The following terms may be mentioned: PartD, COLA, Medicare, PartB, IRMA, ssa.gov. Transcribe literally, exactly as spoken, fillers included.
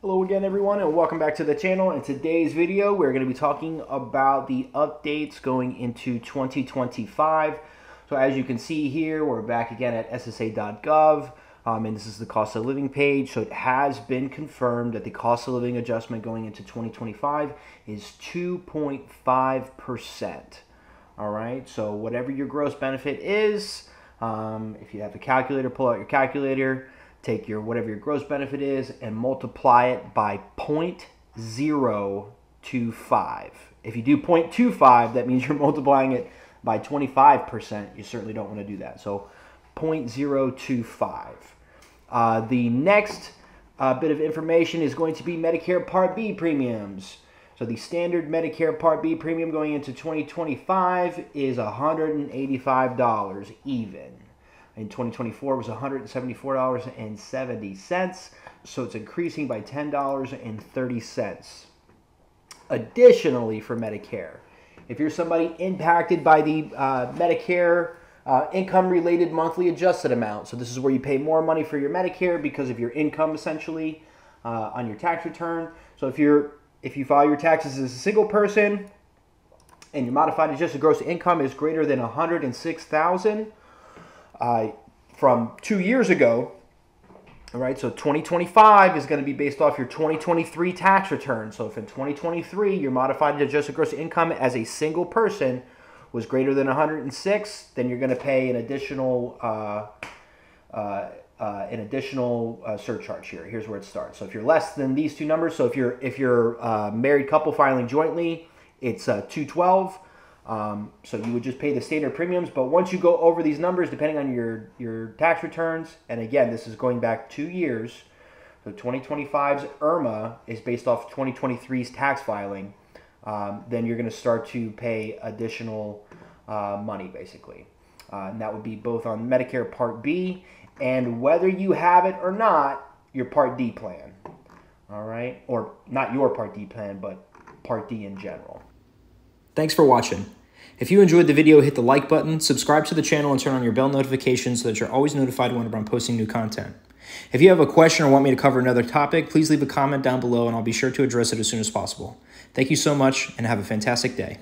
Hello again everyone, and welcome back to the channel. In today's video we're going to be talking about the updates going into twenty twenty-five. So as you can see here, we're back again at S S A dot gov, um, and this is the cost of living page. So it has been confirmed that the cost of living adjustment going into twenty twenty-five is two point five percent. All right, so whatever your gross benefit is, um, if you have a calculator, pull out your calculator, take your whatever your gross benefit is and multiply it by zero point zero two five. If you do zero point two five, that means you're multiplying it by twenty-five percent. You certainly don't want to do that. So zero point zero two five. Uh, the next uh, bit of information is going to be Medicare Part B premiums. So the standard Medicare Part B premium going into twenty twenty-five is one hundred eighty-five dollars even. In twenty twenty-four, it was one hundred seventy-four dollars and seventy cents, so it's increasing by ten dollars and thirty cents. Additionally, for Medicare, if you're somebody impacted by the uh, Medicare uh, income-related monthly adjusted amount, so this is where you pay more money for your Medicare because of your income, essentially, uh, on your tax return. So if you're if you file your taxes as a single person, and your modified adjusted gross income is greater than one hundred six thousand dollars. Uh, from two years ago, all right, so twenty twenty-five is going to be based off your twenty twenty-three tax return. So if in twenty twenty-three your modified adjusted gross income as a single person was greater than one hundred six, then you're going to pay an additional uh, uh, uh, an additional uh, surcharge here. Here's where it starts. So if you're less than these two numbers, so if you're if you're a married couple filing jointly, it's uh, two twelve. Um, so you would just pay the standard premiums, but once you go over these numbers, depending on your, your tax returns, and again, this is going back two years, so twenty twenty-five's I R M A is based off twenty twenty-three's tax filing, um, then you're going to start to pay additional uh, money, basically. Uh, and that would be both on Medicare Part B, and whether you have it or not, your Part D plan, all right? Or not your Part D plan, but Part D in general. Thanks for watching. If you enjoyed the video, hit the like button, subscribe to the channel, and turn on your bell notifications so that you're always notified whenever I'm posting new content. If you have a question or want me to cover another topic, please leave a comment down below and I'll be sure to address it as soon as possible. Thank you so much and have a fantastic day.